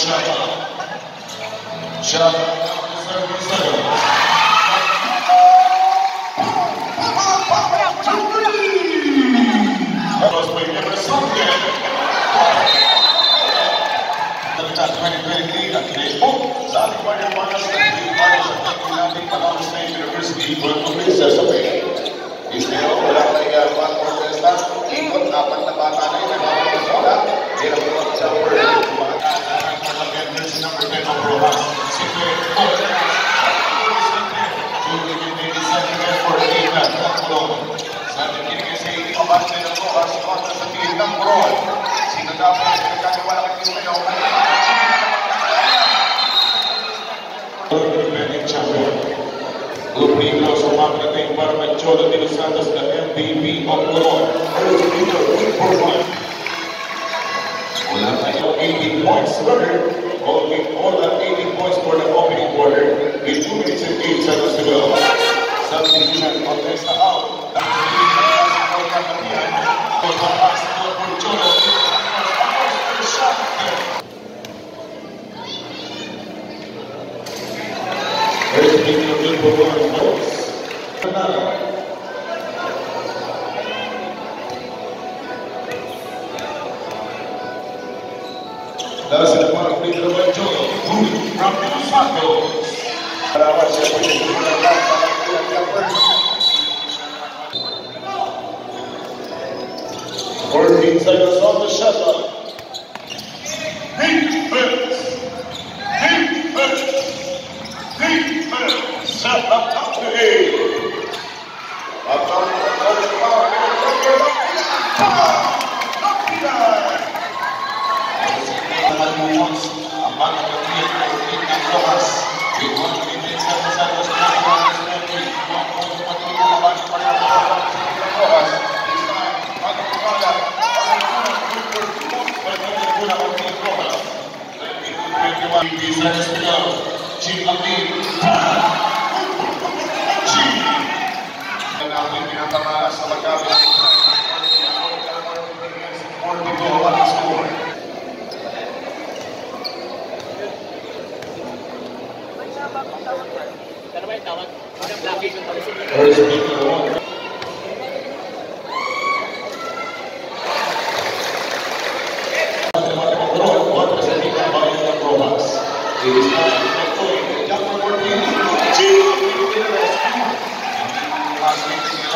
University.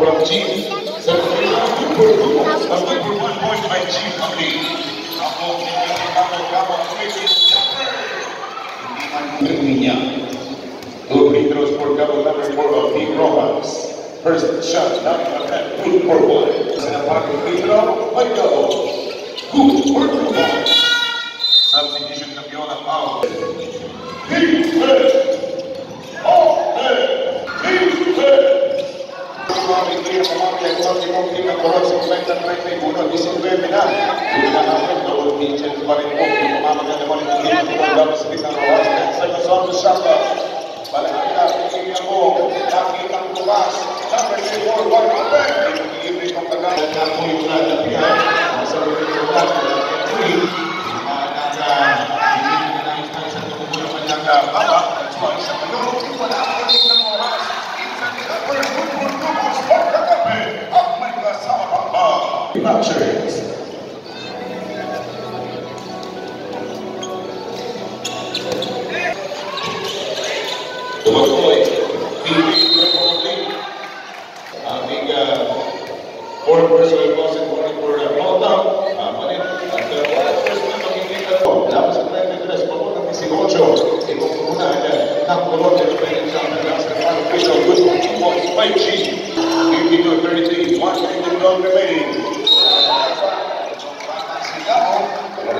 From Chief, 7 3 1 point by Chief Company. Puerto Government Board of the Rojas. President Shah Ahmed Good Portland. Senator Pedro Michael. Good Portland. Substitution campeón a Paulo. Luxuries. The boy, four person was in for a one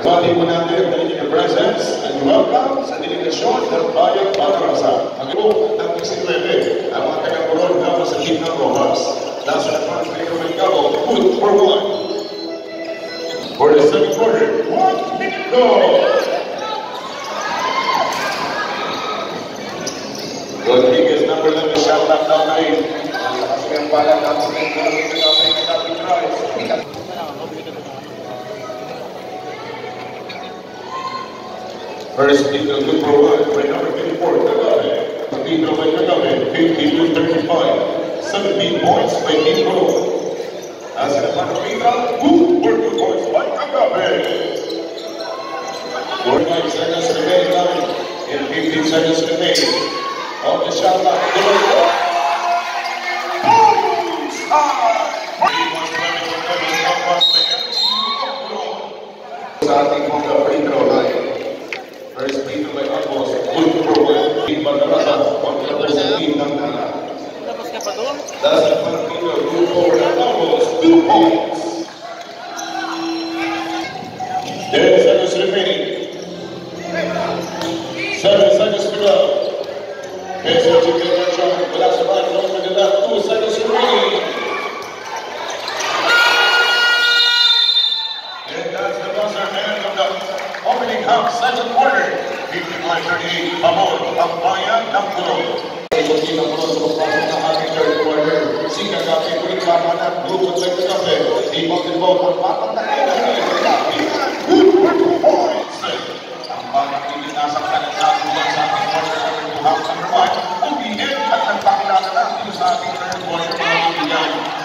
Body Munadir, thank you for your presence and welcome sa delegasyon ng Bayan Madrasa. Ako ang isip bebe, ang mga taga-Coron na sa team ng Rojas. Nasa na parang kayo ng Cabo, good for one. For the second quarter, 1 minute go! Rodriguez, number 11, shot back down na rin. Ang nakasayang pala ng kapatid ko ng ito na rin na pinrice. First in the group of right number 24, Kagame. Pedro by Kagame, 15-35. 17 points by Pedro. As in the part of Pedro, good points by Kagame. 45 seconds remaining and 15 seconds remaining. Of the shot back, the goal. Boom! First people by almost good program in Madrasa, one of the team Nandana. That's the first people who scored almost 2 points. 10 seconds remaining. 7 seconds to go. Here's what you get your shot. That's the right one for the left. 2 seconds remaining. And that's the buzzer hand of the opening half, second quarter. 55-38, Pamor, Pampaya, Namuro. Third quarter. Sika Kapi, Kurikamana, Blue, Lake Cafe. People in both of Pampaya, good for 2 points. Pampaya, Kiminasa, Kanata, Kumasaki, quarter, number 2, half, number 1. Ubi, Ed, Katapakla, Kusaki, third quarter, number 9.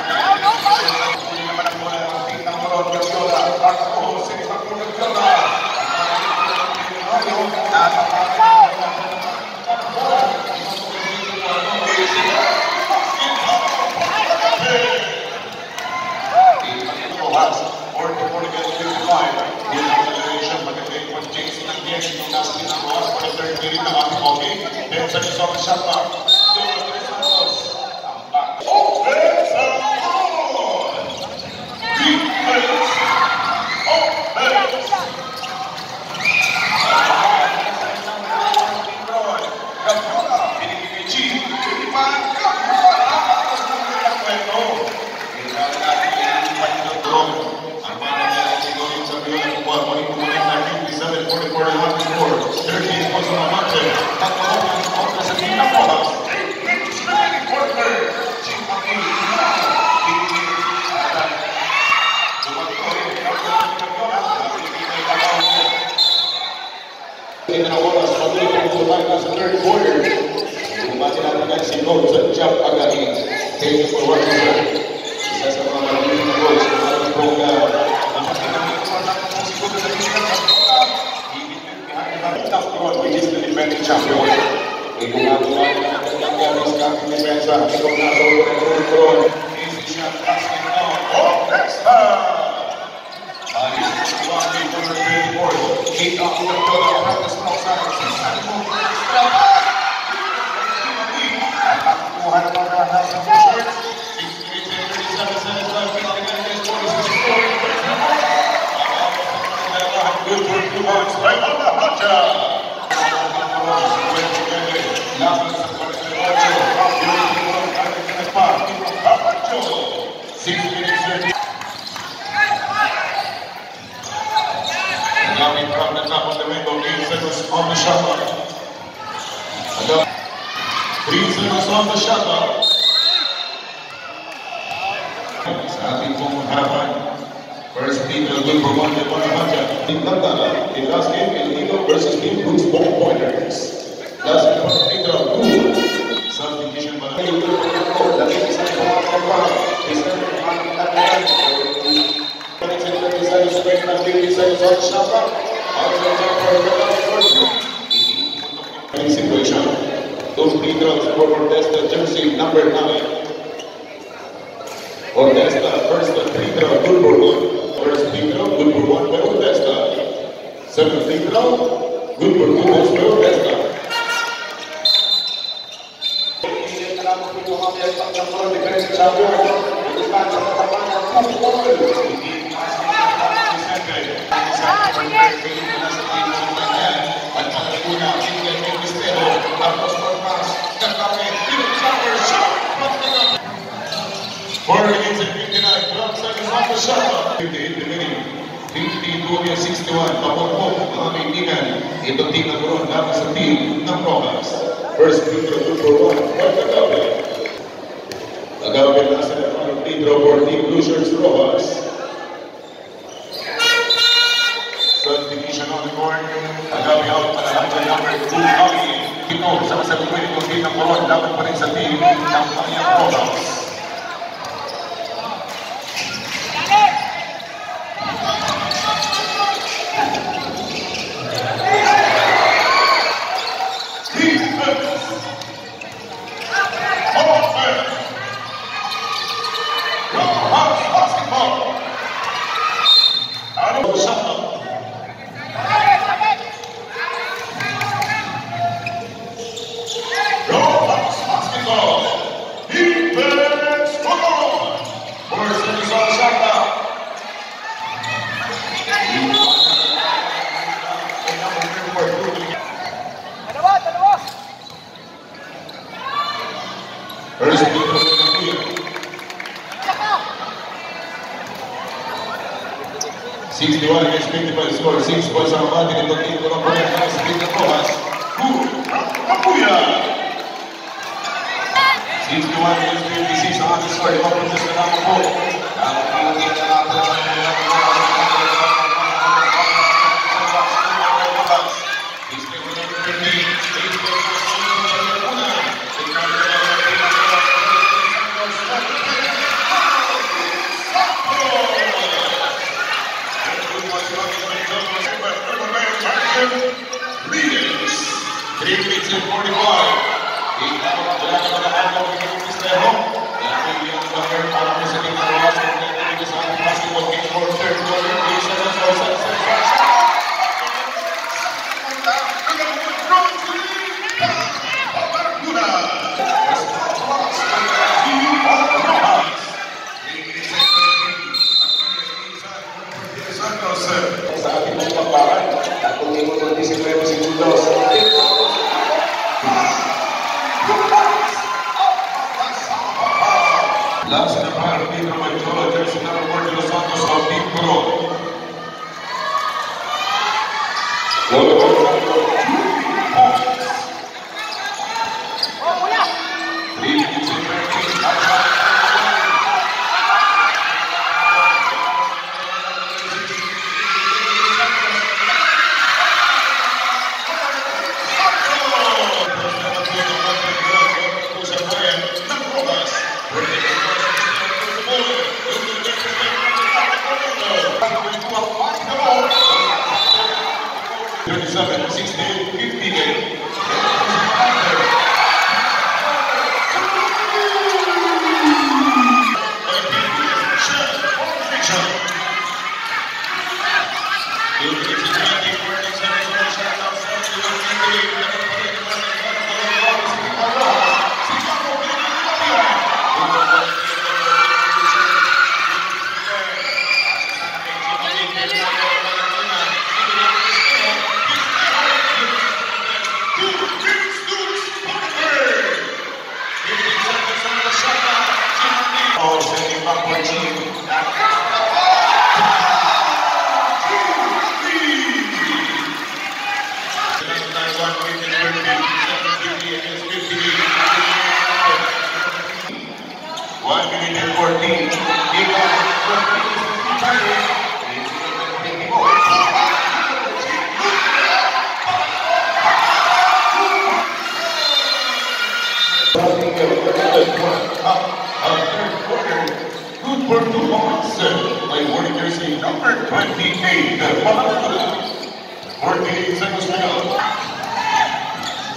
48 seconds to go.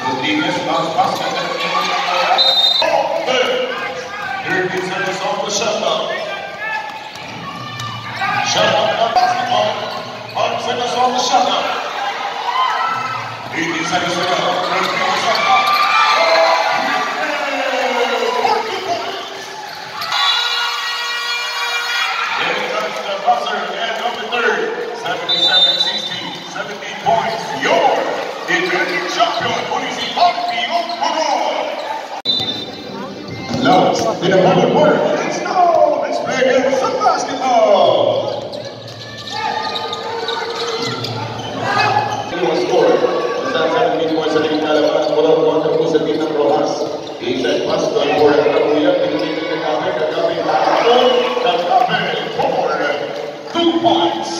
Rodriguez pass at the top. Good. European service on the shutdown. Shutdown. 1 second on the shutdown. 18 seconds to go. European shutdown. No, they don't have a quarter. Let's go! Let's play a game with some basketball! Anyone score? It's at 17 points. I think Calabas, Colombo, and Musetti, and Rojas. He's at Pastor, for a couple years. He's at Cafe, Cafe, Cafe, for 2 points.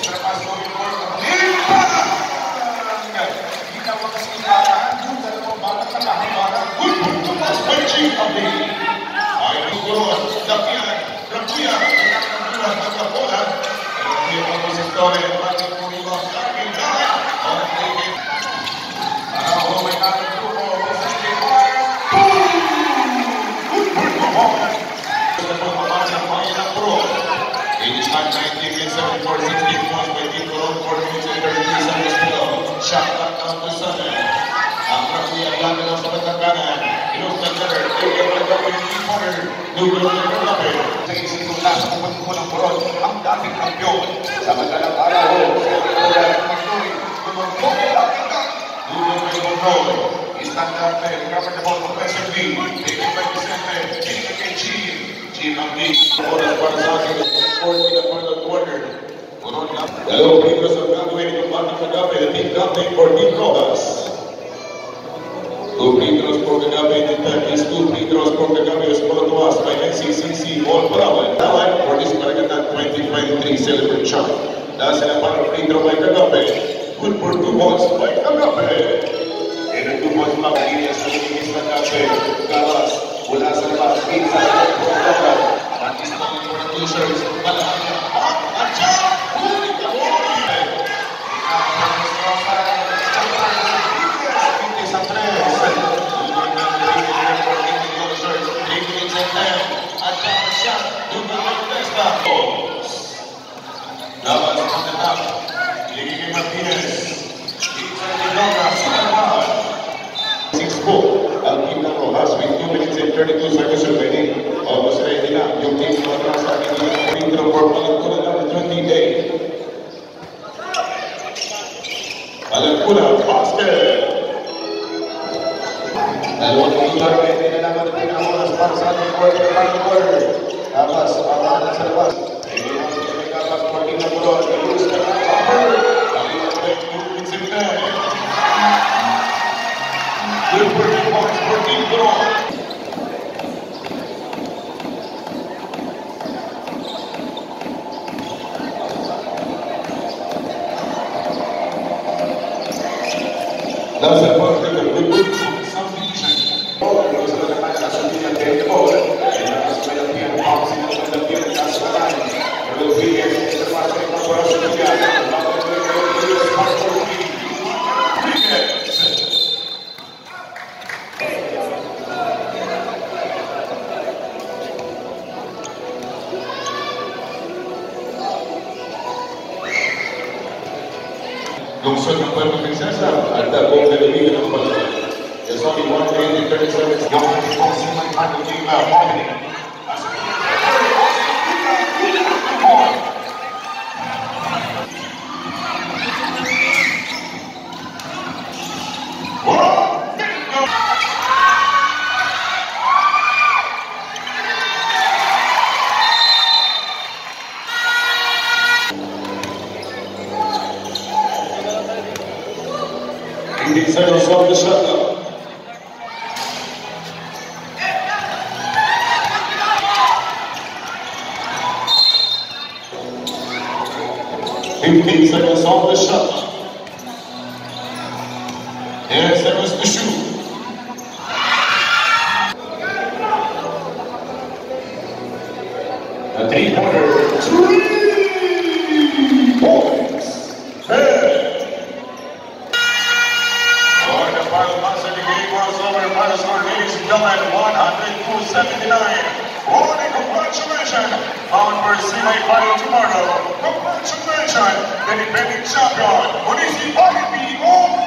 Extra pass going for Congratulations, the defending champion, Munisi Bobby B.